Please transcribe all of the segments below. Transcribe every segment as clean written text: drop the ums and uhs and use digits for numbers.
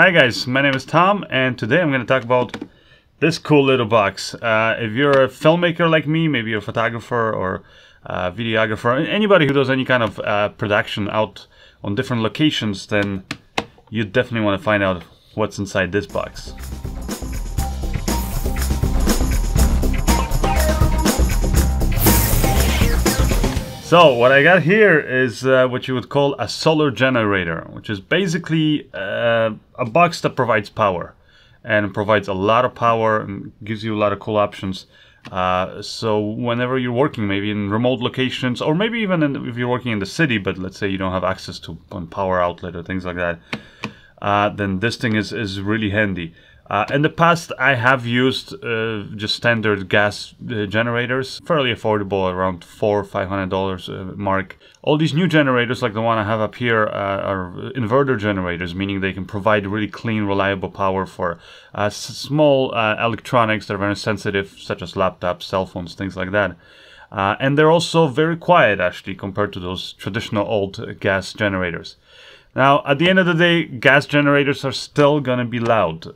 Hi guys, my name is Tom and today I'm going to talk about this cool little box. If you're a filmmaker like me, maybe a photographer or a videographer, anybody who does any kind of production out on different locations, then you definitely want to find out what's inside this box. So what I got here is what you would call a solar generator, which is basically a box that provides power and provides a lot of power and gives you a lot of cool options. So whenever you're working, maybe in remote locations, or maybe even if you're working in the city, but let's say you don't have access to a power outlet or things like that, then this thing is really handy. In the past, I have used just standard gas generators, fairly affordable, around $400 or $500 mark. All these new generators, like the one I have up here, are inverter generators, meaning they can provide really clean, reliable power for small electronics that are very sensitive, such as laptops, cell phones, things like that. And they're also very quiet, actually, compared to those traditional old gas generators. Now, at the end of the day, gas generators are still going to be loud,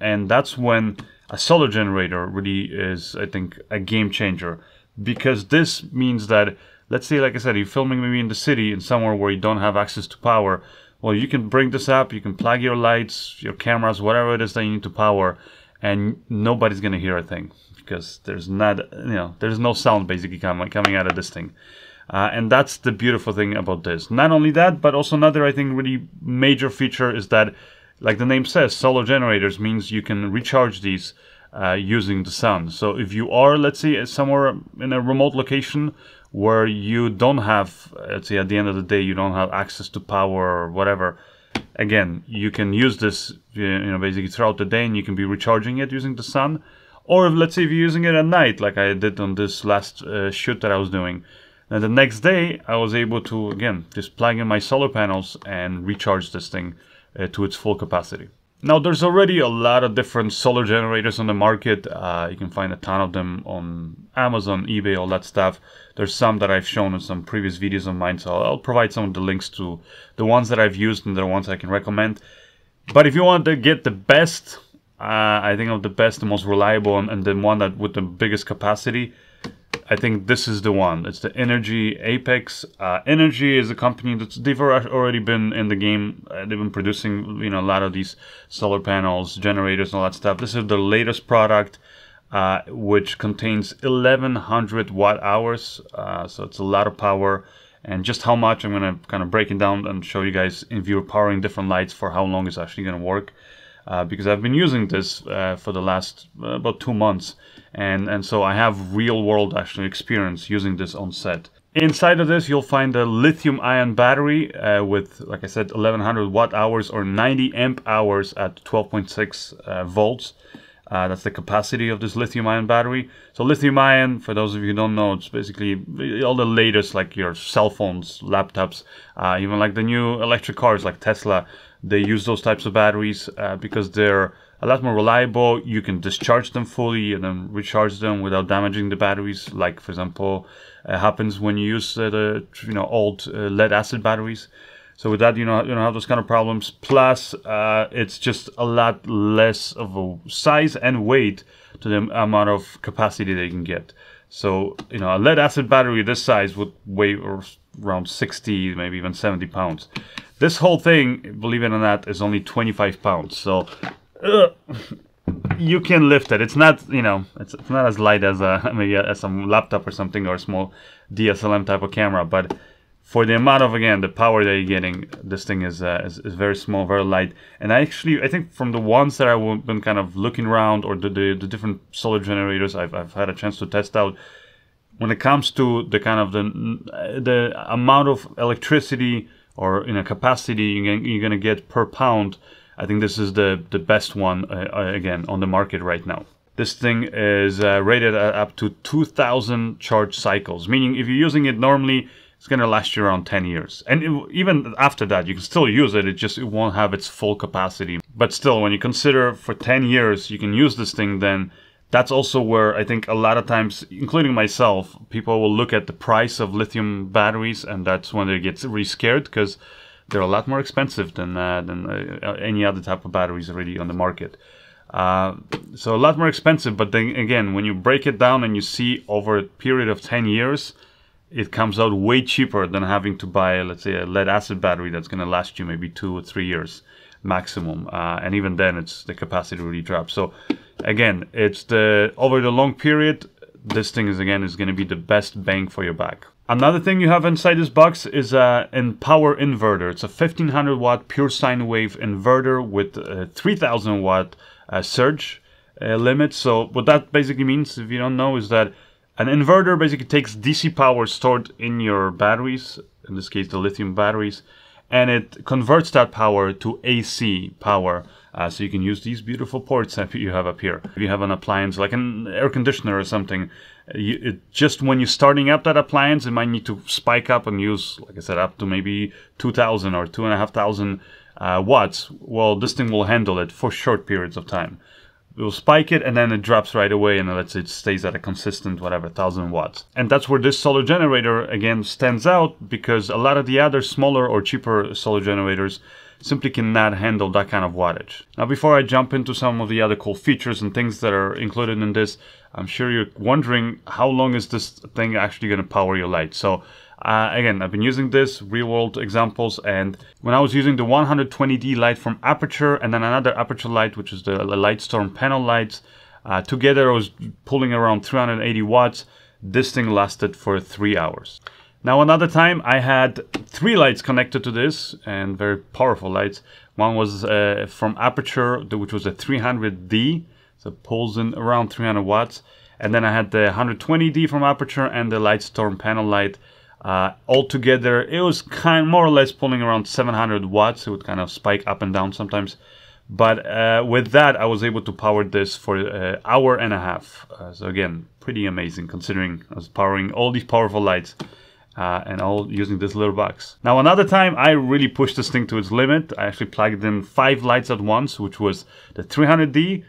and that's when a solar generator really is, I think, a game changer, because this means that, let's say, like I said, you're filming maybe in the city and somewhere where you don't have access to power. Well, you can bring this up, you can plug your lights, your cameras, whatever it is that you need to power, and nobody's going to hear a thing, because there's no sound basically coming out of this thing. And that's the beautiful thing about this. Not only that, but also another, I think, really major feature is that, like the name says, solar generators means you can recharge these using the sun. So if you are, let's say, somewhere in a remote location where you don't have, let's say, at the end of the day, you don't have access to power or whatever, again, you can use this, basically throughout the day, and you can be recharging it using the sun. Or let's say if you're using it at night, like I did on this last shoot that I was doing. And the next day, I was able to, again, just plug in my solar panels and recharge this thing to its full capacity. Now, there's already a lot of different solar generators on the market. You can find a ton of them on Amazon, eBay, all that stuff. There's some that I've shown in some previous videos of mine, so I'll provide some of the links to the ones that I've used and the ones I can recommend. But if you want to get the best, the most reliable, and the one that with the biggest capacity, I think this is the one. It's the Inergy Apex. Inergy is a company they've already been in the game. They've been producing, a lot of these solar panels, generators, and all that stuff. This is the latest product, which contains 1,100 watt hours. So it's a lot of power. And just how much, I'm going to kind of break it down and show you guys if you're powering different lights for how long it's actually going to work. Because I've been using this for the last about 2 months, and so I have real-world actual experience using this on set. Inside of this, you'll find a lithium-ion battery with, like I said, 1,100 watt-hours or 90 amp-hours at 12.6 volts. That's the capacity of this lithium-ion battery. So lithium-ion, for those of you who don't know, it's basically all the latest, like your cell phones, laptops, even like the new electric cars like Tesla. They use those types of batteries because they're a lot more reliable. You can discharge them fully and then recharge them without damaging the batteries, like, for example, happens when you use the old lead-acid batteries. So with that, you don't have those kind of problems. Plus, it's just a lot less of a size and weight to the amount of capacity they can get. So, a lead-acid battery this size would weigh around 60, maybe even 70 pounds. This whole thing, believe it or not, is only 25 pounds. So you can lift it. It's not, it's not as light as maybe as some laptop or something, or a small DSLR type of camera. But for the amount of, again, the power that you're getting, this thing is very small, very light. And I think from the ones that I've been kind of looking around, or the different solar generators I've had a chance to test out, when it comes to the kind of the amount of electricity or capacity you're going to get per pound, I think this is the best one, again, on the market right now. This thing is rated at up to 2,000 charge cycles, meaning if you're using it normally, it's going to last you around 10 years. And even after that, you can still use it. It won't have its full capacity. But still, when you consider for 10 years, you can use this thing, then that's also where I think a lot of times, including myself, people will look at the price of lithium batteries, and that's when they get really scared, because they're a lot more expensive than any other type of batteries already on the market. So a lot more expensive, but then again, when you break it down and you see over a period of 10 years, it comes out way cheaper than having to buy, let's say, a lead-acid battery that's going to last you maybe 2 or 3 years maximum. And even then, it's the capacity really drops. So again, it's the over the long period, this thing is again going to be the best bang for your buck. Another thing you have inside this box is an power inverter. It's a 1500 watt pure sine wave inverter with a 3000 watt surge limit. So what that basically means, if you don't know, is that an inverter basically takes DC power stored in your batteries, in this case the lithium batteries, and it converts that power to AC power. So you can use these beautiful ports that you have up here. If you have an appliance like an air conditioner or something, just when you're starting up that appliance, it might need to spike up and use, like I said, up to maybe 2,000 or 2,500 watts. Well, this thing will handle it for short periods of time. It will spike it and then it drops right away, and let's say it stays at a consistent, whatever, 1,000 watts. And that's where this solar generator, again, stands out, because a lot of the other smaller or cheaper solar generators simply cannot handle that kind of wattage. Now, before I jump into some of the other cool features and things that are included in this, I'm sure you're wondering how long is this thing actually going to power your light. So again, I've been using this real-world examples, and when I was using the 120D light from Aputure and then another Aputure light, which is the Lightstorm panel lights, together I was pulling around 380 watts. This thing lasted for 3 hours. Now, another time I had 3 lights connected to this, and very powerful lights. One was from Aputure, which was a 300D, so it pulls in around 300 watts. And then I had the 120D from Aputure and the Lightstorm panel light. Altogether, it was more or less pulling around 700 watts. It would kind of spike up and down sometimes. But with that, I was able to power this for an hour and a half. So again, pretty amazing considering I was powering all these powerful lights. And all using this little box. Now, another time I really pushed this thing to its limit. I actually plugged in 5 lights at once, which was the 300D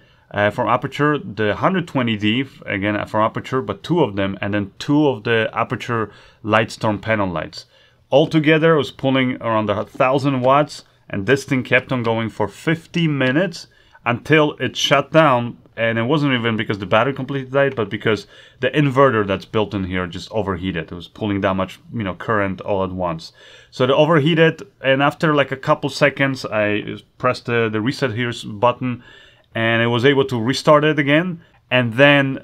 from Aputure, the 120D, again from Aputure, but 2 of them, and then 2 of the Aputure Lightstorm panel lights. Altogether, it was pulling around 1,000 watts, and this thing kept on going for 50 minutes until it shut down. And it wasn't even because the battery completely died, but because the inverter that's built in here just overheated. It was pulling that much, you know, current all at once. So it overheated, and after like a couple seconds, I pressed the reset here button, and it was able to restart it again. And then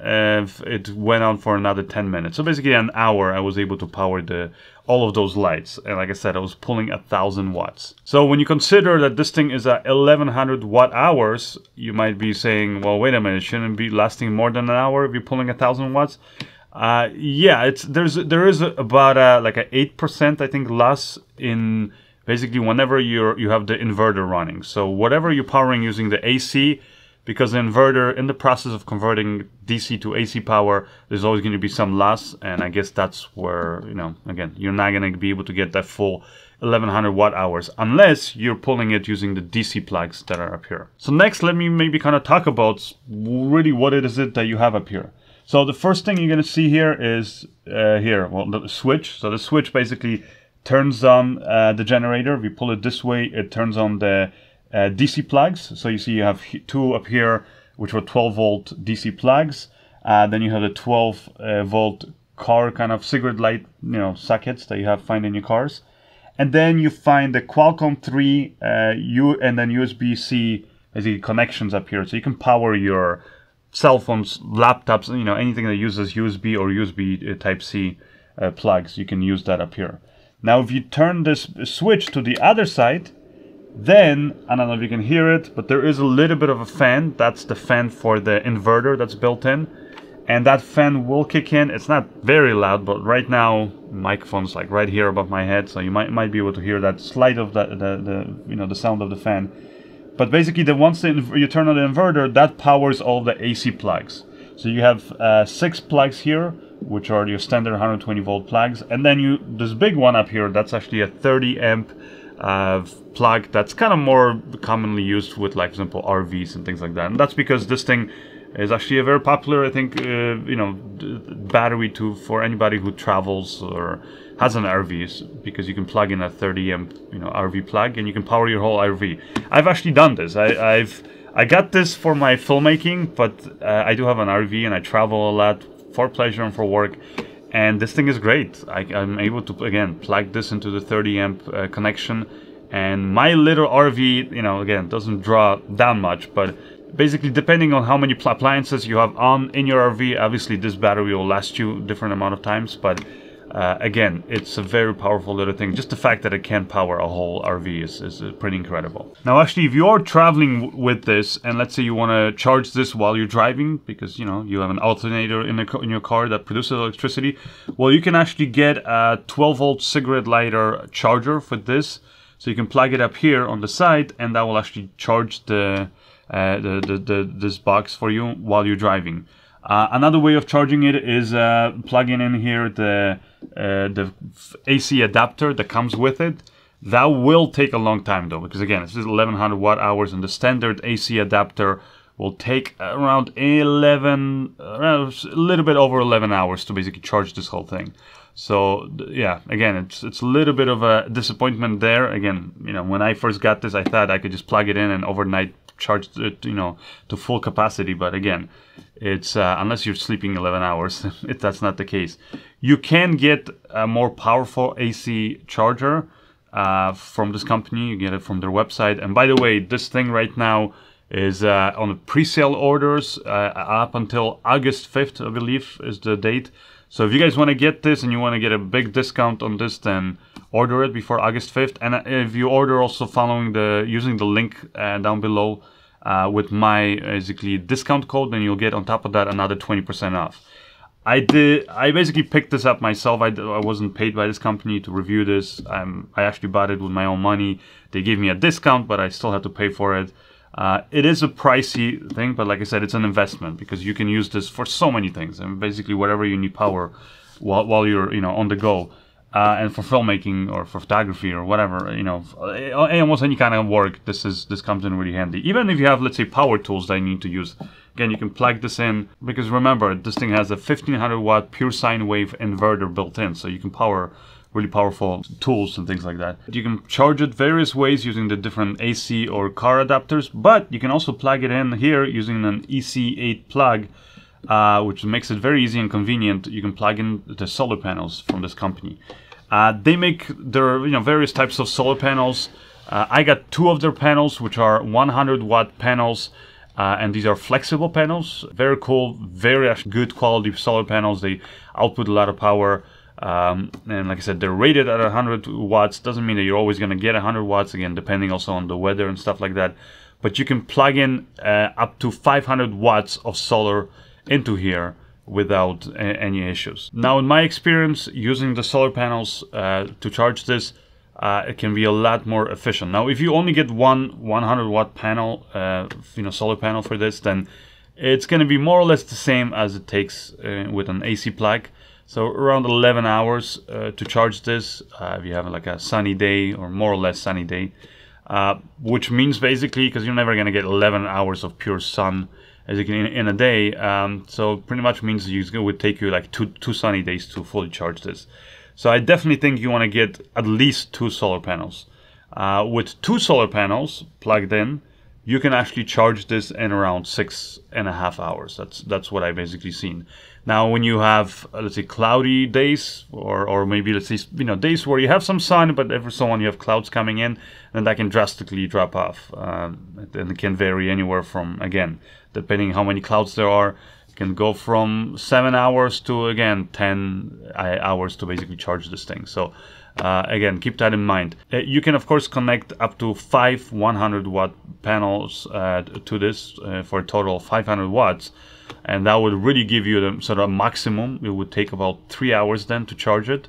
it went on for another 10 minutes. So basically an hour I was able to power all of those lights. And like I said, I was pulling 1,000 watts. So when you consider that this thing is at 1,100 watt hours, you might be saying, well, wait a minute, shouldn't it be lasting more than an hour if you're pulling 1,000 watts? Yeah, there is about like a 8%, I think, loss in basically whenever you have the inverter running. So whatever you're powering using the AC, because the inverter, in the process of converting DC to AC power, there's always going to be some loss. And I guess that's where, you know, again, you're not going to be able to get that full 1,100 watt hours unless you're pulling it using the DC plugs that are up here. So next, let me maybe kind of talk about really what it is that you have up here. So the first thing you're going to see here is the switch. So the switch basically turns on the generator. If you pull it this way, it turns on the DC plugs. So you see you have 2 up here, which were 12 volt DC plugs. Then you have the 12 volt car kind of cigarette light, you know, sockets that you find in your cars. And then you find the Qualcomm 3 and then USB-C as the connections up here. So you can power your cell phones, laptops, you know, anything that uses USB or USB Type-C plugs. You can use that up here. Now, if you turn this switch to the other side, then, I don't know if you can hear it, but there is a little bit of a fan. That's the fan for the inverter that's built in. And that fan will kick in. It's not very loud, but right now, the microphone's like right here above my head. So you might be able to hear that slide of the sound of the fan. But basically, once you turn on the inverter, that powers all the AC plugs. So you have 6 plugs here, which are your standard 120 volt plugs. And then this big one up here, that's actually a 30 amp plug that's kind of more commonly used with, like, for example, RVs and things like that. And that's because this thing is actually a very popular, I think, battery for anybody who travels or has an RV, because you can plug in a 30 amp, you know, RV plug, and you can power your whole RV. I've actually done this. I got this for my filmmaking, but I do have an RV and I travel a lot for pleasure and for work. And this thing is great. I'm able to, again, plug this into the 30 amp connection. And my little RV, you know, again, doesn't draw that much, but basically depending on how many appliances you have on in your RV, obviously this battery will last you a different amount of times, but again, it's a very powerful little thing. Just the fact that it can power a whole RV is pretty incredible. Now actually, if you are traveling with this, and let's say you want to charge this while you're driving, because you know you have an alternator in your car that produces electricity, well, you can actually get a 12-volt cigarette lighter charger for this. So you can plug it up here on the side, and that will actually charge this box for you while you're driving. Another way of charging it is plugging in here the AC adapter that comes with it. That will take a long time though, because again, it's just 1100 watt hours, and the standard AC adapter will take around a little bit over 11 hours to basically charge this whole thing. So yeah, again, it's a little bit of a disappointment there. Again, you know, when I first got this, I thought I could just plug it in and overnight charge it, you know, to full capacity. But again, it's unless you're sleeping 11 hours, that's not the case. You can get a more powerful AC charger from this company. You get it from their website. And by the way, this thing right now is on the pre-sale orders up until August 5th, I believe, is the date. So if you guys want to get this and you want to get a big discount on this, then order it before August 5th. And if you order also using the link down below with my basically discount code, then you'll get on top of that another 20% off. I basically picked this up myself. I wasn't paid by this company to review this. I actually bought it with my own money. They gave me a discount, but I still had to pay for it. It is a pricey thing, but like I said, it's an investment, because you can use this for so many things, and basically whatever you need power while you're, you know, on the go, and for filmmaking or for photography or whatever, you know, almost any kind of work, this comes in really handy. Even if you have, let's say, power tools that you need to use, again, you can plug this in, because remember, this thing has a 1500 watt pure sine wave inverter built in, so you can power really powerful tools and things like that. You can charge it various ways using the different AC or car adapters, but you can also plug it in here using an EC8 plug, which makes it very easy and convenient. You can plug in the solar panels from this company. They make their, you know, various types of solar panels. I got two of their panels, which are 100 watt panels. And these are flexible panels. Very cool, very good quality solar panels. They output a lot of power. And like I said, they're rated at 100 watts. Doesn't mean that you're always going to get 100 watts, again, depending also on the weather and stuff like that. But you can plug in up to 500 watts of solar into here without any issues. Now, in my experience, using the solar panels to charge this, it can be a lot more efficient. Now, if you only get one 100 watt panel, you know, solar panel for this, then it's going to be more or less the same as it takes with an AC plug. So around 11 hours to charge this, if you have like a sunny day or more or less sunny day, which means basically, because you're never going to get 11 hours of pure sun as you can in a day, so pretty much means it would take you like two sunny days to fully charge this. So I definitely think you want to get at least two solar panels. With two solar panels plugged in, you can actually charge this in around 6.5 hours. That's what I basically seen. Now, when you have, let's say, cloudy days, or maybe, let's say, you know, days where you have some sun, but every so on you have clouds coming in, then that can drastically drop off. And it can vary anywhere from, again, depending how many clouds there are, it can go from 7 hours to, again, 10 hours to basically charge this thing. So, again, keep that in mind. You can, of course, connect up to 5 100-watt panels to this for a total of 500 watts. And that would really give you the sort of maximum. It would take about 3 hours then to charge it.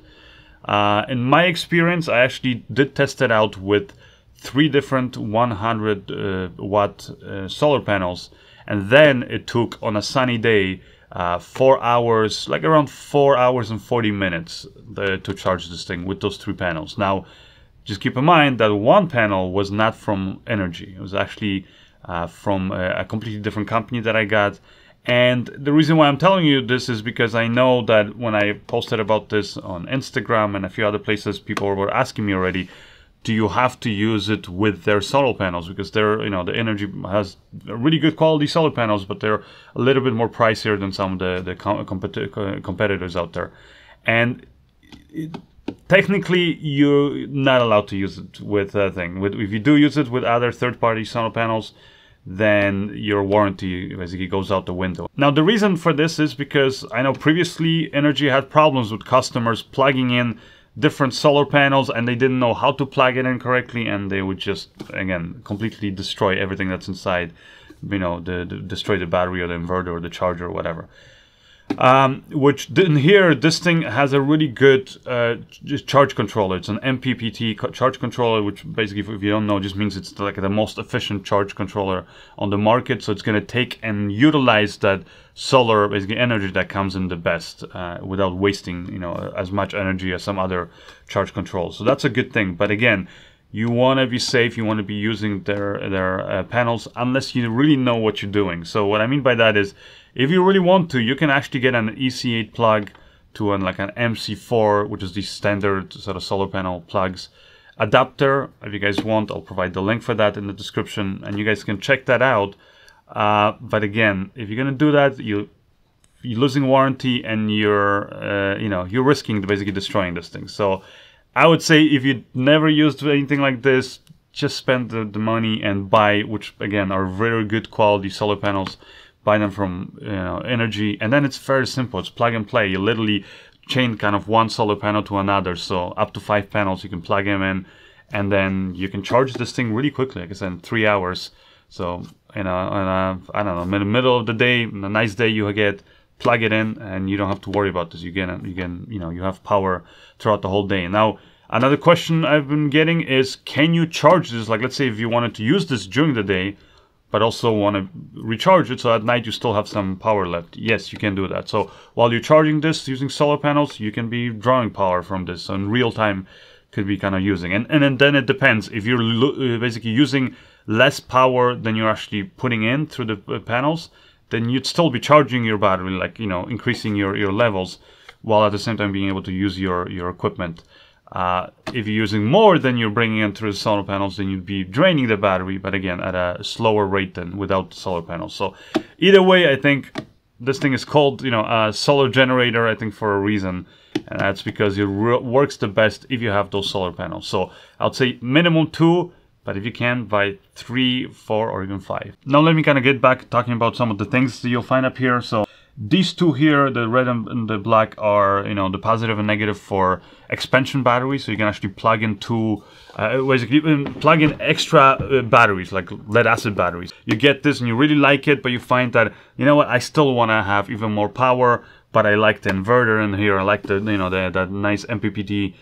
In my experience, I actually did test it out with 3 different 100-watt solar panels. And then it took, on a sunny day, 4 hours, like around 4 hours and 40 minutes to charge this thing with those 3 panels. Now, just keep in mind that one panel was not from Inergy. It was actually from a completely different company that I got. And the reason why I'm telling you this is because I know that when I posted about this on Instagram and a few other places, people were asking me already, do you have to use it with their solar panels? Because they're, you know, the Energy has really good quality solar panels, but they're a little bit more pricier than some of the competitors out there. And technically, you're not allowed to use it with that thing. If you do use it with other third-party solar panels, then your warranty basically goes out the window. Now, the reason for this is because I know previously Energy had problems with customers plugging in different solar panels, and they didn't know how to plug it in correctly, and they would just, again, completely destroy everything that's inside, you know, destroy the battery or the inverter or the charger or whatever. Which in here, this thing has a really good charge controller. It's an MPPT charge controller, which basically, if you don't know, just means it's like the most efficient charge controller on the market. So it's going to take and utilize that solar basically energy that comes in the best without wasting, you know, as much energy as some other charge controls. So that's a good thing. But again, you want to be safe. You want to be using their panels unless you really know what you're doing. So what I mean by that is, if you really want to, you can actually get an EC8 plug to like an MC4, which is the standard sort of solar panel plugs adapter. If you guys want, I'll provide the link for that in the description, and you guys can check that out. But again, if you're gonna do that, you're losing warranty, and you're risking basically destroying this thing. So I would say if you never used anything like this, just spend the money and buy, which again are very good quality solar panels. Buy them from, you know, Energy, and then it's very simple. It's plug and play. You literally chain kind of one solar panel to another, so up to 5 panels you can plug them in, and then you can charge this thing really quickly. Like I said, in 3 hours. So I don't know, in the middle of the day, a nice day, you get, plug it in, and you don't have to worry about this. You have power throughout the whole day. Now, another question I've been getting is, can you charge this? Like, let's say if you wanted to use this during the day, but also want to recharge it so at night you still have some power left. Yes, you can do that. So while you're charging this using solar panels, you can be drawing power from this. So in real time, could be kind of using. And then it depends. If you're basically using less power than you're actually putting in through the panels, then you'd still be charging your battery, like, you know, increasing your levels, while at the same time being able to use your equipment. If you're using more than you're bringing in through the solar panels, then you'd be draining the battery, but again, at a slower rate than without solar panels. So either way, I think this thing is called, you know, a solar generator, I think, for a reason. And that's because it works the best if you have those solar panels. So I'd say minimum 2. But if you can, buy 3, 4, or even 5. Now let me kind of get back talking about some of the things that you'll find up here. So these two here, the red and the black, are, you know, the positive and negative for expansion batteries. So you can actually plug in extra batteries, like lead-acid batteries. You get this and you really like it, but you find that, you know what, I still want to have even more power, but I like the inverter in here. I like the, you know, that nice MPPT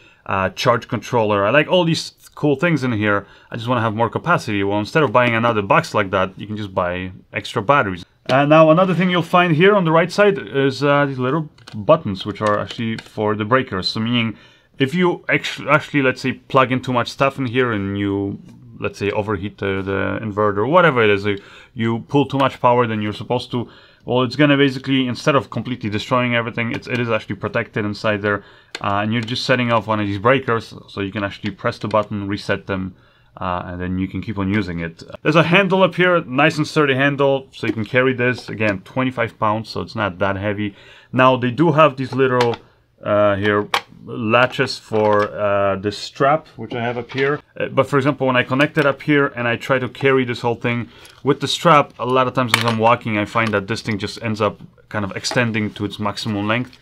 charge controller. I like all these cool things in here. I just want to have more capacity. Well, instead of buying another box like that, you can just buy extra batteries. And now another thing you'll find here on the right side is these little buttons, which are actually for the breakers. So meaning if you actually, let's say, plug in too much stuff in here and you, let's say, overheat the inverter or whatever it is, you pull too much power than you're supposed to, well, it's going to basically, instead of completely destroying everything, it is actually protected inside there. And you're just setting off one of these breakers, so you can actually press the button, reset them, and then you can keep on using it. There's a handle up here, nice and sturdy handle, so you can carry this. Again, 25 pounds, so it's not that heavy. Now, they do have these little here latches for this strap, which I have up here. But for example, when I connect it up here and I try to carry this whole thing with the strap, a lot of times as I'm walking, I find that this thing just ends up kind of extending to its maximum length,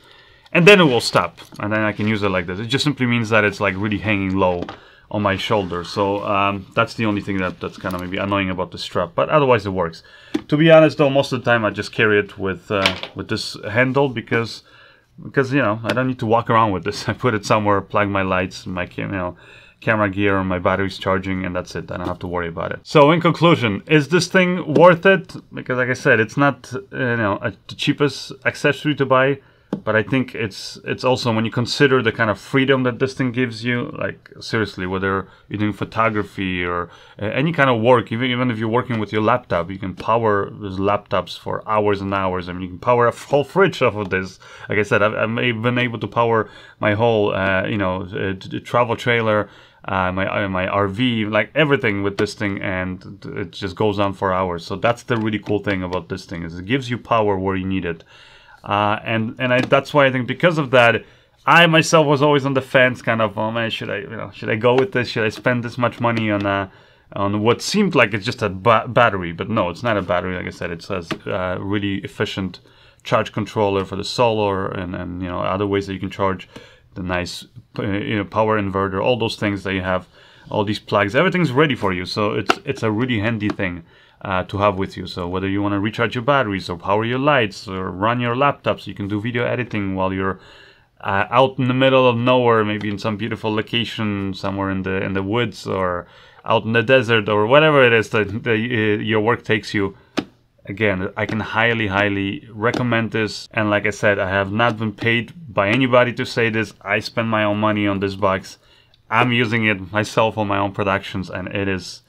and then it will stop, and then I can use it like this. It just simply means that it's like really hanging low on my shoulder. So that's the only thing that's kind of maybe annoying about the strap, but otherwise it works. To be honest though, most of the time I just carry it with this handle because you know, I don't need to walk around with this. I put it somewhere, plug my lights, my camera gear, my battery's charging, and that's it. I don't have to worry about it. So in conclusion, is this thing worth it? Because like I said, it's not the cheapest accessory to buy, But I think it's also, when you consider the kind of freedom that this thing gives you, like seriously, whether you're doing photography or any kind of work, even if you're working with your laptop, you can power those laptops for hours and hours. I mean, you can power a whole fridge off of this. Like I said, I've been able to power my whole, you know, travel trailer, my RV, like everything with this thing, and it just goes on for hours. So that's the really cool thing about this thing, is it gives you power where you need it. And that's why I think, because of that, I myself was always on the fence, kind of, oh man, should I, you know, should I go with this? Should I spend this much money on what seemed like it's just a battery? But no, it's not a battery. Like I said, it says really efficient charge controller for the solar, and you know, other ways that you can charge. The nice, you know, power inverter, all those things that you have, all these plugs, everything's ready for you. So it's a really handy thing to have with you. So whether you want to recharge your batteries or power your lights or run your laptops, you can do video editing while you're out in the middle of nowhere, maybe in some beautiful location somewhere in the woods or out in the desert or whatever it is that your work takes you. Again, I can highly recommend this. And like I said, I have not been paid by anybody to say this. I spend my own money on this box. I'm using it myself on my own productions, and it is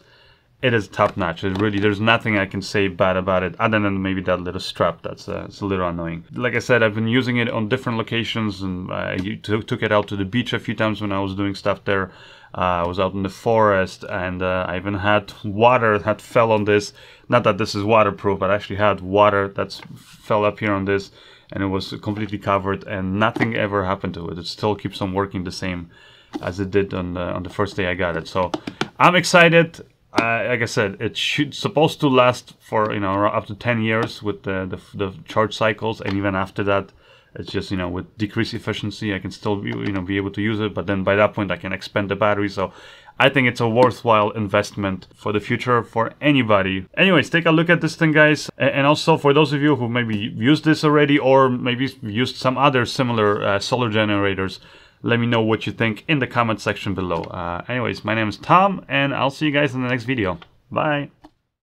top notch. It really, there's nothing I can say bad about it, other than maybe that little strap it's a little annoying. Like I said, I've been using it on different locations, and I took it out to the beach a few times when I was doing stuff there. I was out in the forest, and I even had water that fell on this. Not that this is waterproof, but I actually had water that fell up here on this, and it was completely covered, and nothing ever happened to it. It still keeps on working the same as it did on the first day I got it. So I'm excited. Like I said, it should supposed to last for, you know, up to 10 years with the charge cycles, and even after that. It's just, you know, with decreased efficiency, I can still be, you know, be able to use it, but then by that point I can expand the battery. So I think it's a worthwhile investment for the future for anybody. Anyways, take a look at this thing, guys. And also for those of you who maybe used this already, or maybe used some other similar solar generators, let me know what you think in the comment section below. Anyways, my name is Tom, and I'll see you guys in the next video. Bye.